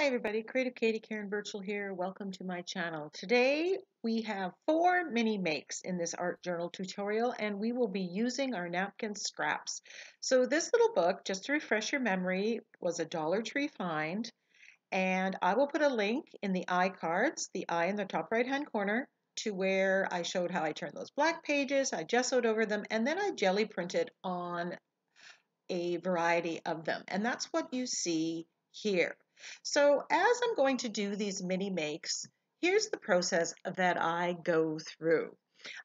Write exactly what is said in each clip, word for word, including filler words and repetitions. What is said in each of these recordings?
Hi everybody, Creative Katie Karen Burchill here. Welcome to my channel. Today we have four mini makes in this art journal tutorial and we will be using our napkin scraps. So this little book, just to refresh your memory, was a Dollar Tree find, and I will put a link in the iCards, the i in the top right hand corner, to where I showed how I turned those black pages, I gessoed over them, and then I jelly printed on a variety of them. And that's what you see here. So as I'm going to do these mini makes, here's the process that I go through.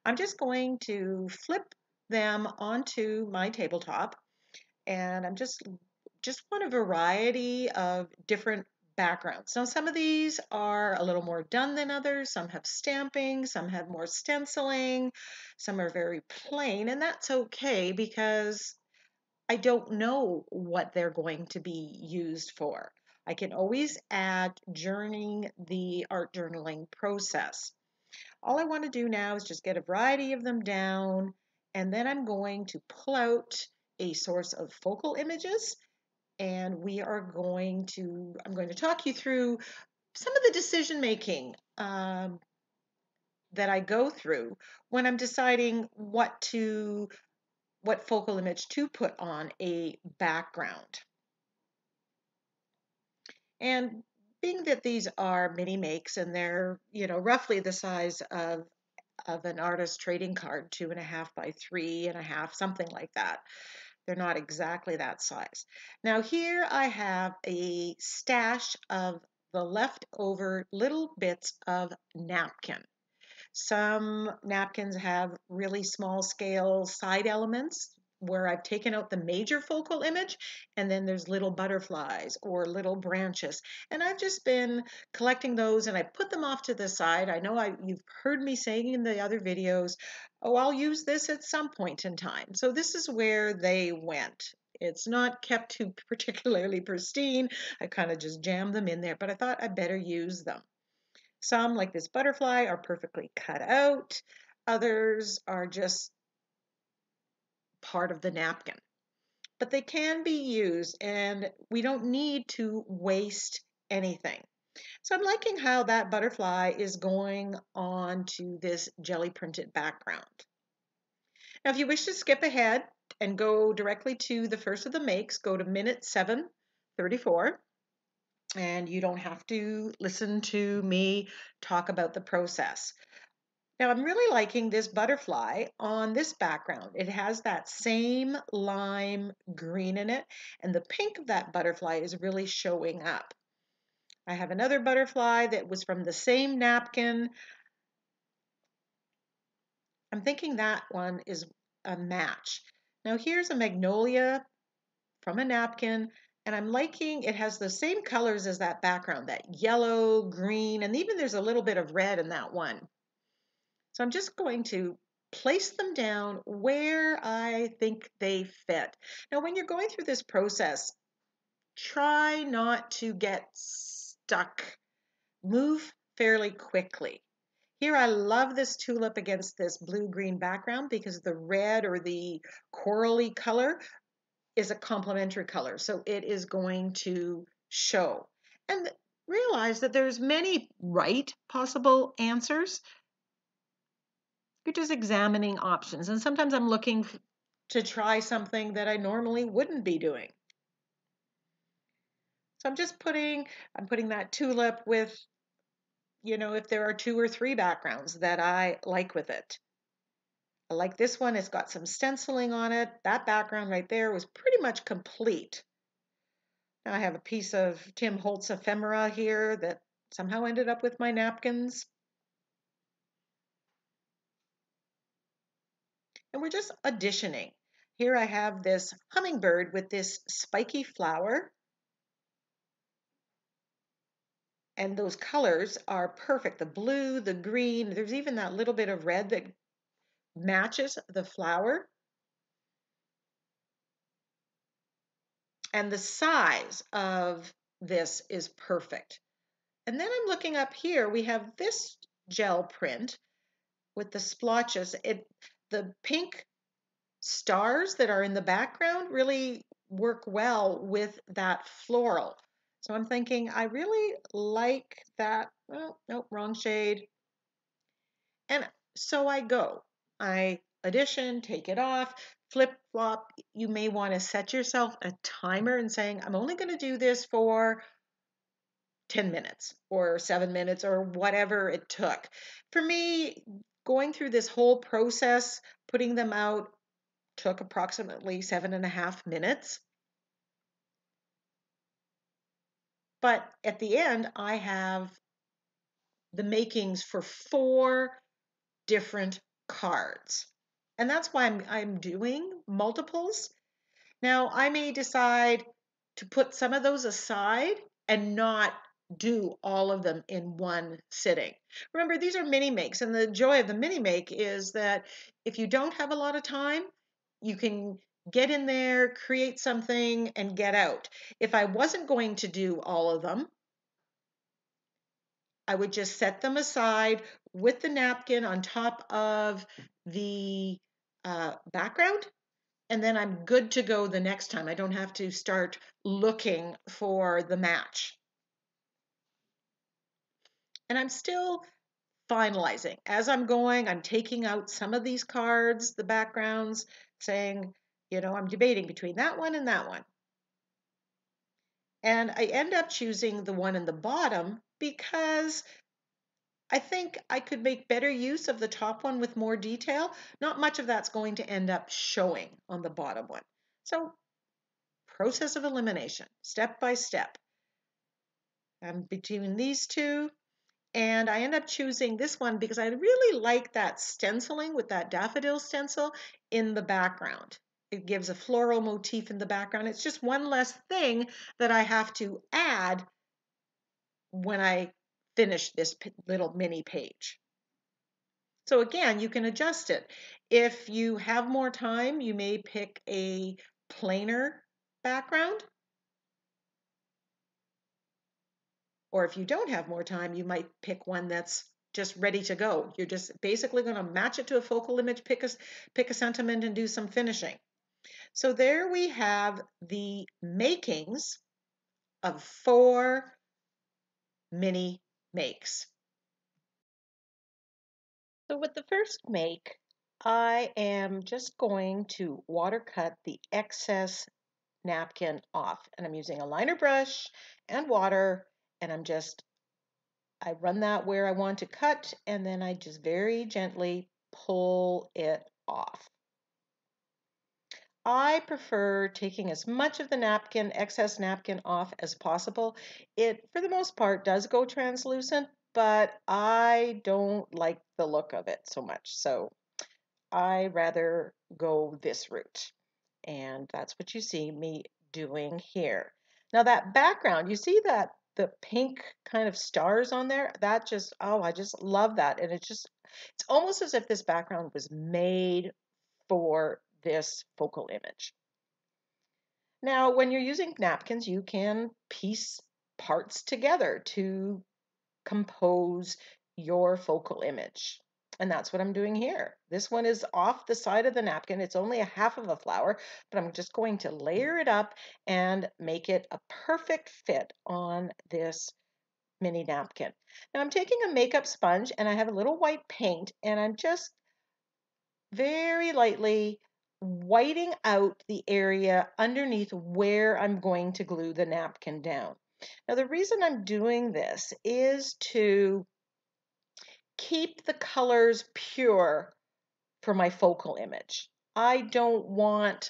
I'm just going to flip them onto my tabletop, and I'm just, just want a variety of different backgrounds. Now some of these are a little more done than others, some have stamping, some have more stenciling, some are very plain, and that's okay because I don't know what they're going to be used for. I can always add during the art journaling process. All I want to do now is just get a variety of them down, and then I'm going to pull out a source of focal images, and we are going to, I'm going to talk you through some of the decision making um, that I go through when I'm deciding what to, what focal image to put on a background. And being that these are mini makes and they're, you know, roughly the size of, of an artist trading card, two and a half by three and a half, something like that. They're not exactly that size. Now here I have a stash of the leftover little bits of napkin. Some napkins have really small scale side elements, where I've taken out the major focal image, and then there's little butterflies or little branches. And I've just been collecting those and I put them off to the side. I know I, you've heard me saying in the other videos, oh, I'll use this at some point in time. So this is where they went. It's not kept too particularly pristine. I kind of just jammed them in there, but I thought I'd better use them. Some, like this butterfly, are perfectly cut out. Others are just part of the napkin, but they can be used and we don't need to waste anything. So I'm liking how that butterfly is going on to this jelly printed background. Now, if you wish to skip ahead and go directly to the first of the makes, go to minute seven thirty-four, and you don't have to listen to me talk about the process. Now, I'm really liking this butterfly on this background. It has that same lime green in it, and the pink of that butterfly is really showing up. I have another butterfly that was from the same napkin. I'm thinking that one is a match. Now, here's a magnolia from a napkin, and I'm liking it has the same colors as that background, that yellow, green, and even there's a little bit of red in that one. So I'm just going to place them down where I think they fit. Now, when you're going through this process, try not to get stuck. Move fairly quickly. Here, I love this tulip against this blue-green background because the red or the corally color is a complementary color, so it is going to show. And realize that there's many right possible answers. You're just examining options, and sometimes I'm looking to try something that I normally wouldn't be doing. So I'm just putting, I'm putting that tulip with, you know, if there are two or three backgrounds that I like with it. I like this one, it's got some stenciling on it. That background right there was pretty much complete. Now I have a piece of Tim Holtz ephemera here that somehow ended up with my napkins. And we're just additioning. Here I have this hummingbird with this spiky flower. And those colors are perfect. The blue, the green, there's even that little bit of red that matches the flower. And the size of this is perfect. And then I'm looking up here, we have this gel print with the splotches. It, The pink stars that are in the background really work well with that floral. So I'm thinking, I really like that. Well, nope, wrong shade. And so I go. I addition, take it off, flip-flop. You may want to set yourself a timer and saying, I'm only going to do this for ten minutes or seven minutes or whatever it took. For me, going through this whole process, putting them out, took approximately seven and a half minutes. But at the end, I have the makings for four different cards. And that's why I'm, I'm doing multiples. Now, I may decide to put some of those aside and not do all of them in one sitting. Remember, these are mini makes, and the joy of the mini make is that if you don't have a lot of time, you can get in there, create something, and get out. If I wasn't going to do all of them, I would just set them aside with the napkin on top of the uh, background, and then I'm good to go the next time. I don't have to start looking for the match. And I'm still finalizing. As I'm going, I'm taking out some of these cards, the backgrounds, saying, you know, I'm debating between that one and that one. And I end up choosing the one in the bottom because I think I could make better use of the top one with more detail. Not much of that's going to end up showing on the bottom one. So, process of elimination, step by step. I'm between these two, and I end up choosing this one because I really like that stenciling with that daffodil stencil in the background. It gives a floral motif in the background. It's just one less thing that I have to add when I finish this little mini page. So again, you can adjust it. If you have more time, you may pick a plainer background. Or if you don't have more time, you might pick one that's just ready to go. You're just basically going to match it to a focal image, pick a, pick a sentiment, and do some finishing. So there we have the makings of four mini makes. So with the first make, I am just going to water cut the excess napkin off, and I'm using a liner brush and water, and I'm just, I run that where I want to cut, and then I just very gently pull it off. I prefer taking as much of the napkin, excess napkin, off as possible. It, for the most part, does go translucent, but I don't like the look of it so much. So I rather go this route. And that's what you see me doing here. Now that background, you see that the pink kind of stars on there, that just, oh, I just love that. And it's just, it's almost as if this background was made for this focal image. Now, when you're using napkins, you can piece parts together to compose your focal image. And that's what I'm doing here. This one is off the side of the napkin. It's only a half of a flower, but I'm just going to layer it up and make it a perfect fit on this mini napkin. Now I'm taking a makeup sponge and I have a little white paint, and I'm just very lightly whiting out the area underneath where I'm going to glue the napkin down. Now the reason I'm doing this is to keep the colors pure for my focal image. I don't want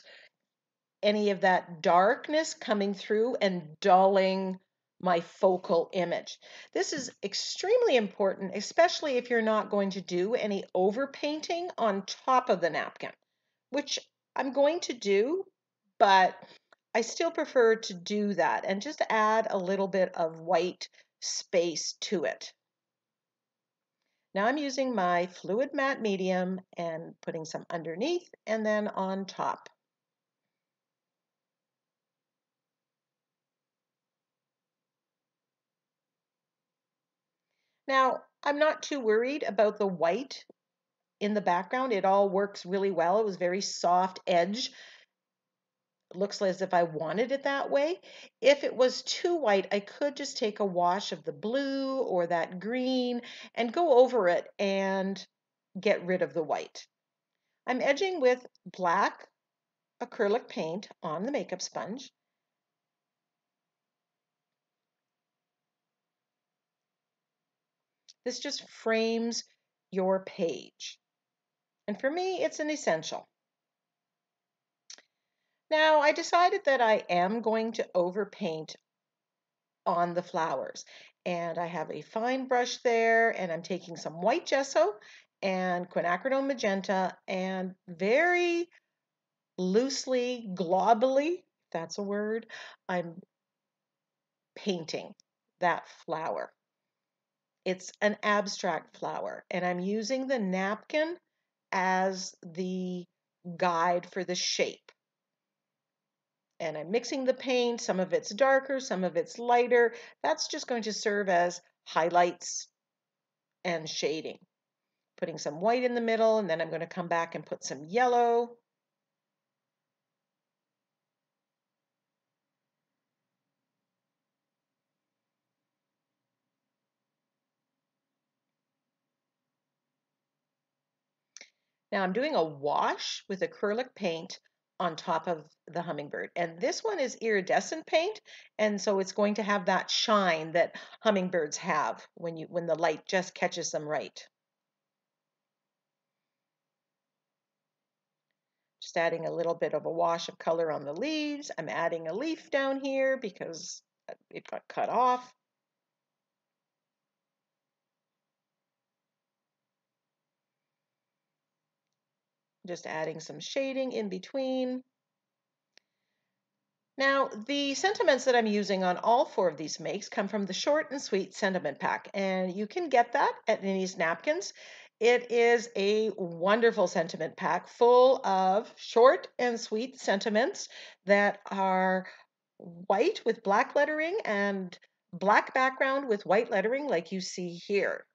any of that darkness coming through and dulling my focal image. This is extremely important, especially if you're not going to do any overpainting on top of the napkin, which I'm going to do, but I still prefer to do that and just add a little bit of white space to it. Now I'm using my fluid matte medium and putting some underneath and then on top. Now, I'm not too worried about the white in the background. It all works really well. It was very soft edge. looks as if I wanted it that way. If it was too white, I could just take a wash of the blue or that green and go over it and get rid of the white. I'm edging with black acrylic paint on the makeup sponge. This just frames your page. And for me, it's an essential. Now, I decided that I am going to overpaint on the flowers. And I have a fine brush there, and I'm taking some white gesso and quinacridone magenta and very loosely, globally, if that's a word, I'm painting that flower. It's an abstract flower, and I'm using the napkin as the guide for the shape. And I'm mixing the paint. Some of it's darker, some of it's lighter. That's just going to serve as highlights and shading. Putting some white in the middle, and then I'm going to come back and put some yellow. Now I'm doing a wash with acrylic paint on top of the hummingbird. And this one is iridescent paint, and so it's going to have that shine that hummingbirds have when you when the light just catches them right. Just adding a little bit of a wash of color on the leaves. I'm adding a leaf down here because it got cut off. Just adding some shading in between. Now, the sentiments that I'm using on all four of these makes come from the Short and Sweet Sentiment Pack, and you can get that at Ninny's Napkins. It is a wonderful sentiment pack full of short and sweet sentiments that are white with black lettering and black background with white lettering like you see here.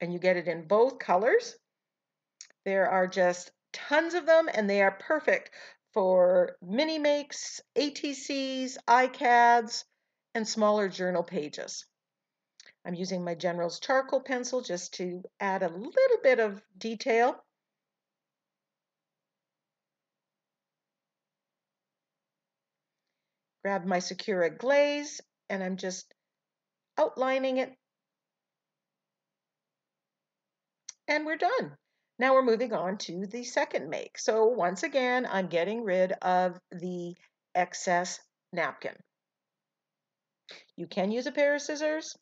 And you get it in both colors. There are just tons of them, and they are perfect for mini makes, A T Cs, I C A Ds, and smaller journal pages. I'm using my General's charcoal pencil just to add a little bit of detail. Grab my Sakura Glaze, and I'm just outlining it. And we're done. Now we're moving on to the second make. So once again, I'm getting rid of the excess napkin. You can use a pair of scissors.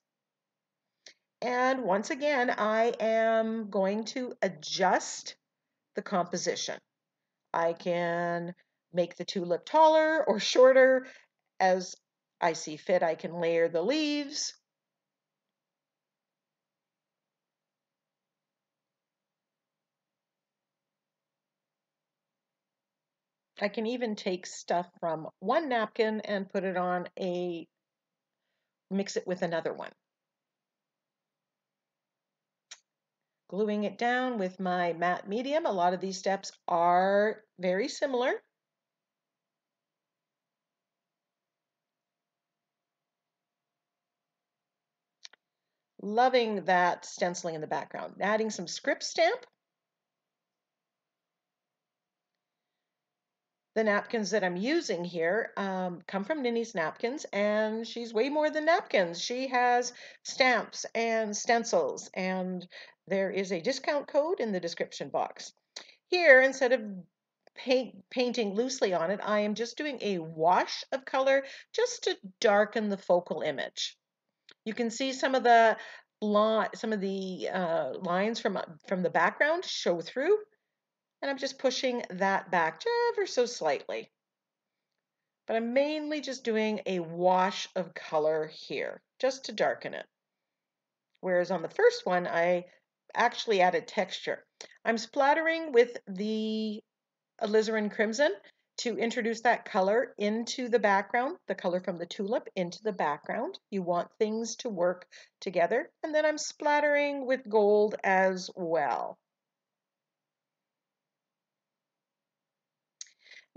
And once again, I am going to adjust the composition. I can make the tulip taller or shorter as I see fit. I can layer the leaves. I can even take stuff from one napkin and put it on a, mix it with another one. Gluing it down with my matte medium. A lot of these steps are very similar. Loving that stenciling in the background. Adding some script stamp. The napkins that I'm using here um, come from Ninny's Napkins, and she's way more than napkins. She has stamps and stencils, and there is a discount code in the description box. Here, instead of paint, painting loosely on it, I am just doing a wash of color just to darken the focal image. You can see some of the some of the uh, lines from from the background show through. And I'm just pushing that back ever so slightly. But I'm mainly just doing a wash of color here, just to darken it. Whereas on the first one, I actually added texture. I'm splattering with the Alizarin Crimson to introduce that color into the background, the color from the tulip into the background. You want things to work together. And then I'm splattering with gold as well.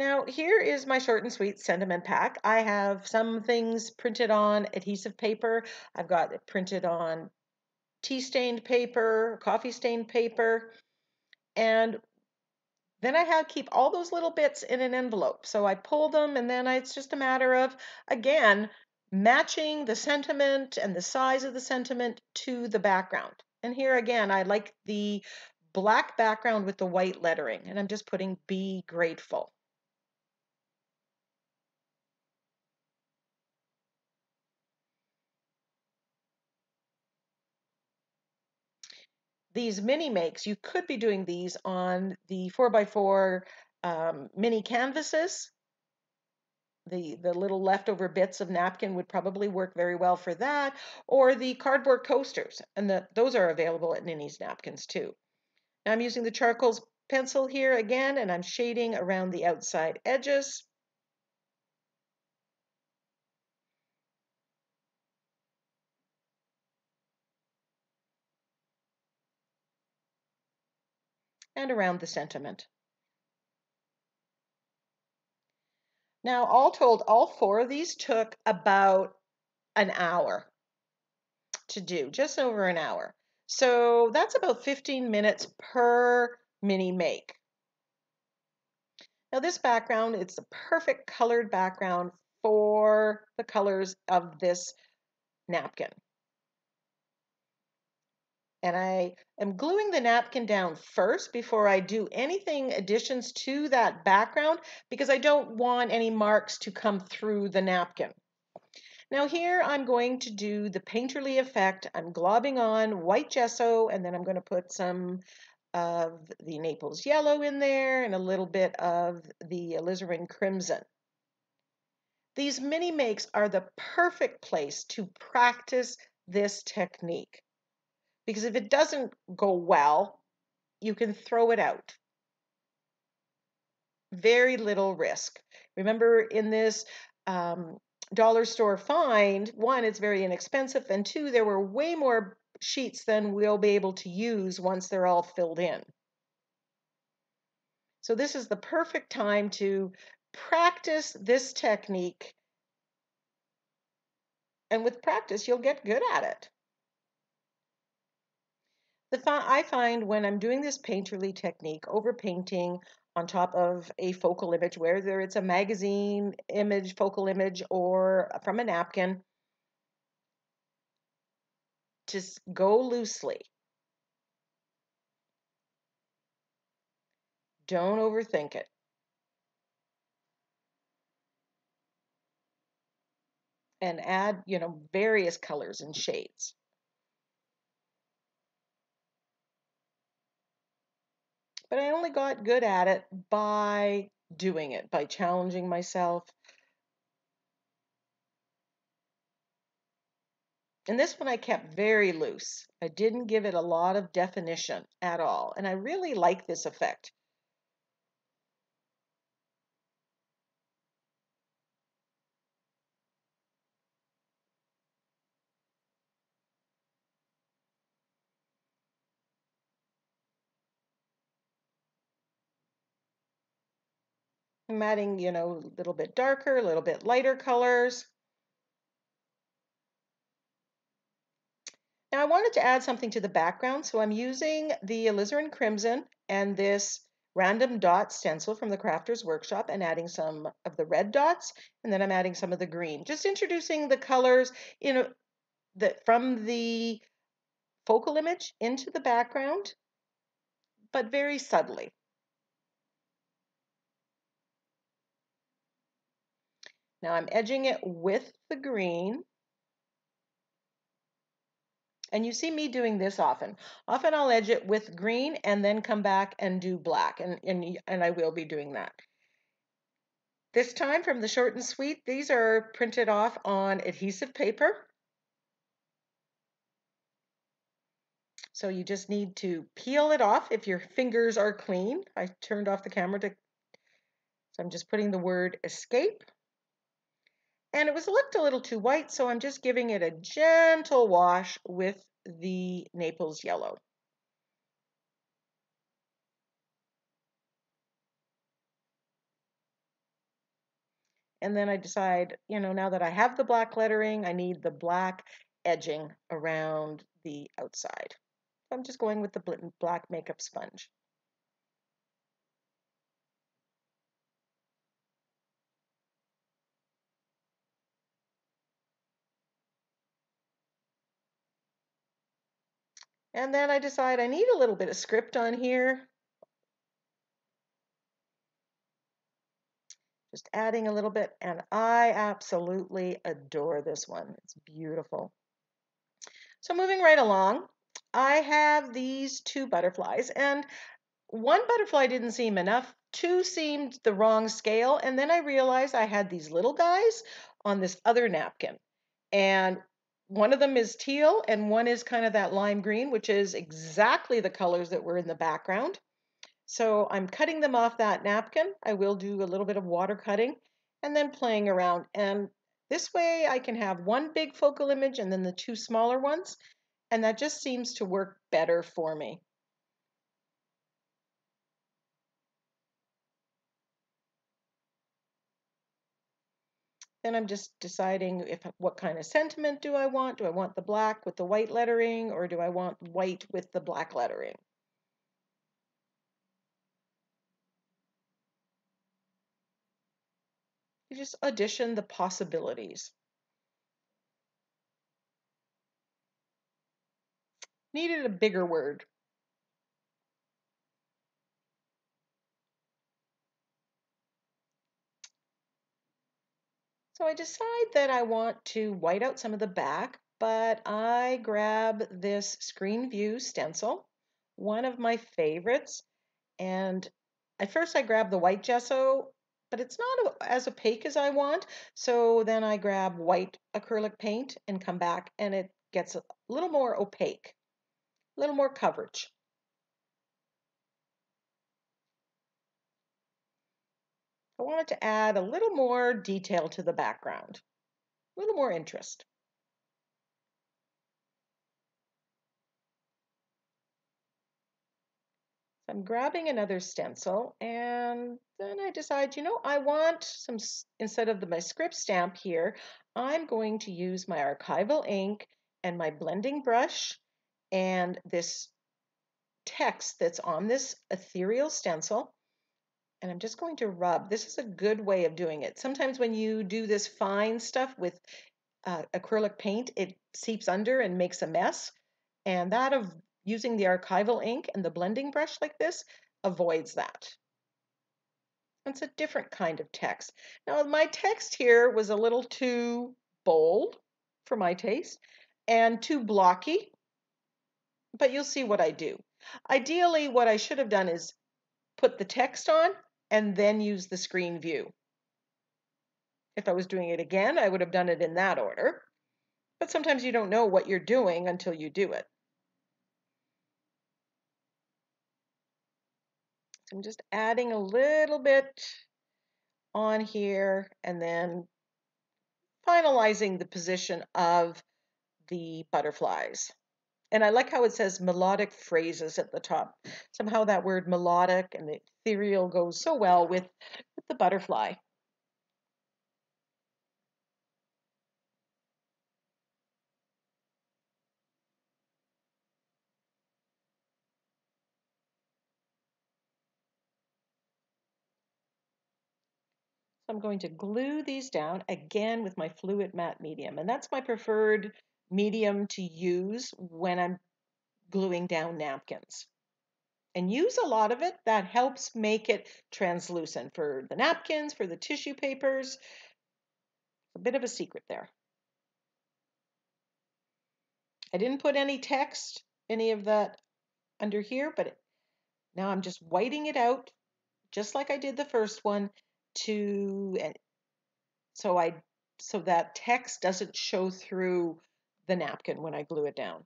Now, here is my short and sweet sentiment pack. I have some things printed on adhesive paper. I've got it printed on tea-stained paper, coffee-stained paper, and then I have keep all those little bits in an envelope. So I pull them, and then I, it's just a matter of, again, matching the sentiment and the size of the sentiment to the background. And here again, I like the black background with the white lettering, and I'm just putting "Be Grateful." These mini makes, you could be doing these on the four by four um, mini canvases. The, the little leftover bits of napkin would probably work very well for that, or the cardboard coasters, and the, those are available at Ninny's Napkins too. Now I'm using the charcoal's pencil here again, and I'm shading around the outside edges. And around the sentiment. Now, all told, all four of these took about an hour to do, just over an hour. So that's about fifteen minutes per mini make. Now this background, it's a perfect colored background for the colors of this napkin. And I am gluing the napkin down first before I do anything additions to that background, because I don't want any marks to come through the napkin. Now here I'm going to do the painterly effect. I'm globbing on white gesso, and then I'm going to put some of the Naples yellow in there and a little bit of the Alizarin Crimson. These mini makes are the perfect place to practice this technique, because if it doesn't go well, you can throw it out. Very little risk. Remember, in this um, dollar store find, one, it's very inexpensive, and two, there were way more sheets than we'll be able to use once they're all filled in. So this is the perfect time to practice this technique, and with practice, you'll get good at it. The, I find when I'm doing this painterly technique, overpainting on top of a focal image, whether it's a magazine image, focal image, or from a napkin, just go loosely. Don't overthink it. And add, you know, various colors and shades. But I only got good at it by doing it, by challenging myself. And this one I kept very loose. I didn't give it a lot of definition at all. And I really like this effect. I'm adding, you know, a little bit darker, a little bit lighter colors. Now I wanted to add something to the background, so I'm using the Alizarin Crimson and this random dot stencil from the Crafters Workshop and adding some of the red dots, and then I'm adding some of the green. Just introducing the colors in a, the, from the focal image into the background, but very subtly. Now I'm edging it with the green. And you see me doing this often. Often I'll edge it with green and then come back and do black, and, and, and I will be doing that. This time from the short and sweet, these are printed off on adhesive paper. So you just need to peel it off if your fingers are clean. I turned off the camera to, so I'm just putting the word escape. And it was looked a little too white, so I'm just giving it a gentle wash with the Naples yellow. And then I decide, you know, now that I have the black lettering, I need the black edging around the outside. So I'm just going with the black makeup sponge. And then I decide I need a little bit of script on here. Just adding a little bit, and I absolutely adore this one. It's beautiful. So moving right along, I have these two butterflies, and one butterfly didn't seem enough, two seemed the wrong scale, and then I realized I had these little guys on this other napkin, and one of them is teal, and one is kind of that lime green, which is exactly the colors that were in the background. So I'm cutting them off that napkin. I will do a little bit of water cutting and then playing around. And this way I can have one big focal image and then the two smaller ones. And that just seems to work better for me. Then I'm just deciding if what kind of sentiment do I want? Do I want the black with the white lettering, or do I want white with the black lettering? You just audition the possibilities. Needed a bigger word. So I decide that I want to white out some of the back, but I grab this Screen View stencil, one of my favorites. And at first I grab the white gesso, but it's not as opaque as I want. So then I grab white acrylic paint and come back, and it gets a little more opaque, a little more coverage. I wanted to add a little more detail to the background, a little more interest. I'm grabbing another stencil, and then I decide, you know, I want some, instead of the, my script stamp here, I'm going to use my archival ink and my blending brush and this text that's on this ethereal stencil. And I'm just going to rub. This is a good way of doing it. Sometimes when you do this fine stuff with uh, acrylic paint, it seeps under and makes a mess. And that of using the archival ink and the blending brush like this avoids that. It's a different kind of text. Now, my text here was a little too bold for my taste and too blocky, but you'll see what I do. Ideally, what I should have done is put the text on and then use the Screen View. If I was doing it again, I would have done it in that order, but sometimes you don't know what you're doing until you do it. I'm just adding a little bit on here and then finalizing the position of the butterflies. And I like how it says melodic phrases at the top. Somehow that word melodic and the ethereal goes so well with, with the butterfly. I'm going to glue these down again with my fluid matte medium, and that's my preferred medium to use when I'm gluing down napkins. And use a lot of it. That helps make it translucent for the napkins, for the tissue papers. A bit of a secret there. I didn't put any text, any of that under here, but now I'm just whiting it out just like I did the first one, to so I so that text doesn't show through the napkin when I glue it down.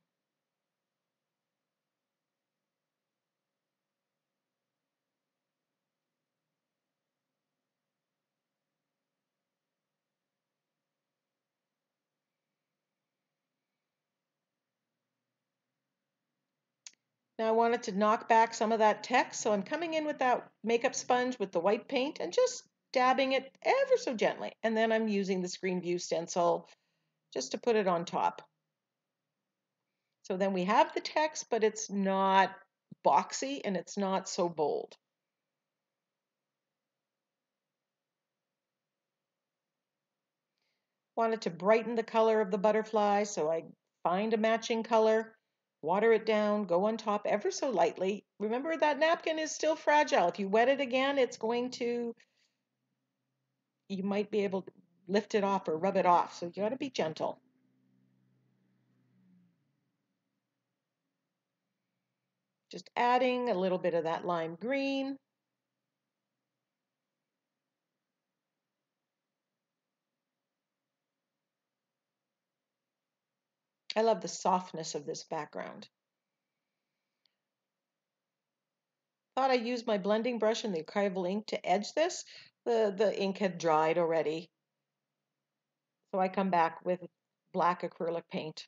Now I wanted to knock back some of that text, so I'm coming in with that makeup sponge with the white paint and just dabbing it ever so gently. And then I'm using the Screen View stencil just to put it on top. So then we have the text, but it's not boxy and it's not so bold. Wanted to brighten the color of the butterfly, so I find a matching color, water it down, go on top ever so lightly. Remember that napkin is still fragile. If you wet it again, it's going to, you might be able to lift it off or rub it off. So you gotta be gentle. Just adding a little bit of that lime green. I love the softness of this background. Thought I used my blending brush and the archival ink to edge this. The, the ink had dried already. So I come back with black acrylic paint.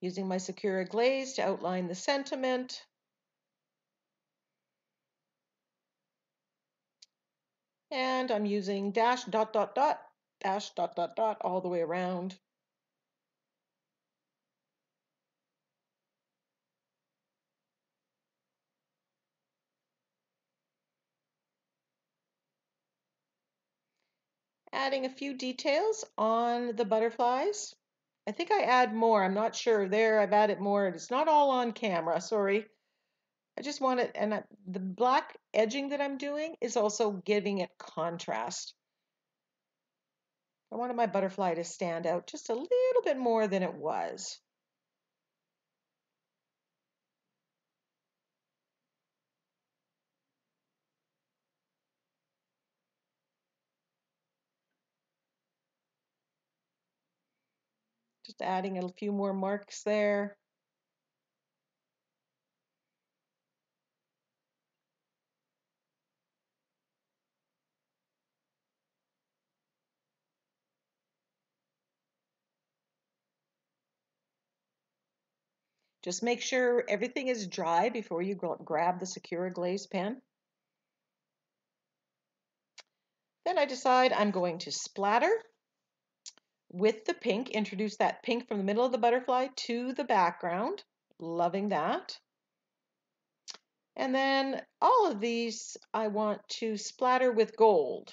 Using my Sakura Glaze to outline the sentiment. And I'm using dash, dot, dot, dot, dash, dot, dot, dot, all the way around. Adding a few details on the butterflies. I think I add more. I'm not sure. There, I've added more. It's not all on camera. Sorry. I just want it. And I, the black edging that I'm doing is also giving it contrast. I wanted my butterfly to stand out just a little bit more than it was. Just adding a few more marks there. Just make sure everything is dry before you grab the Sakura Glaze pen. Then I decide I'm going to splatter with the pink, introduce that pink from the middle of the butterfly to the background. Loving that. And then all of these I want to splatter with gold.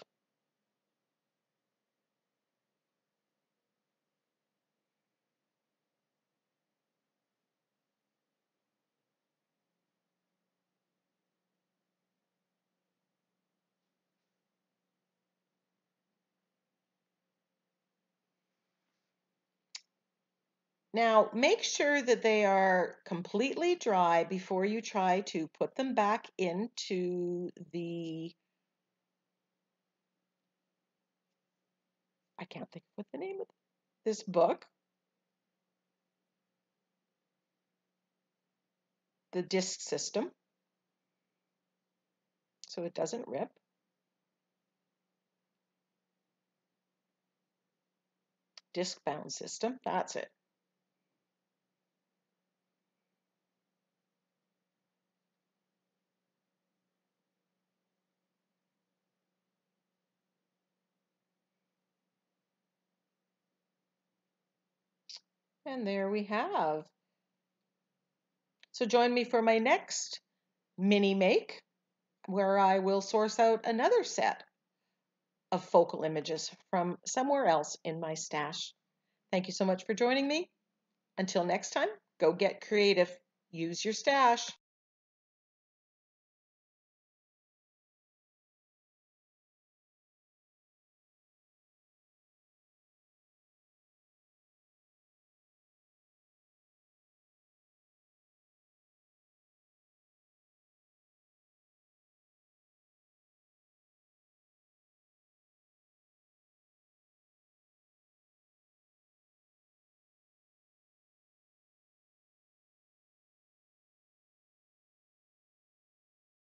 Now, make sure that they are completely dry before you try to put them back into the, I can't think of what the name of this book, the disc system, so it doesn't rip. Disc bound system, that's it. And there we have. So join me for my next mini make, where I will source out another set of focal images from somewhere else in my stash. Thank you so much for joining me. Until next time, go get creative. Use your stash.